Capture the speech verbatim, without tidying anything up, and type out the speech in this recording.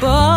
boy.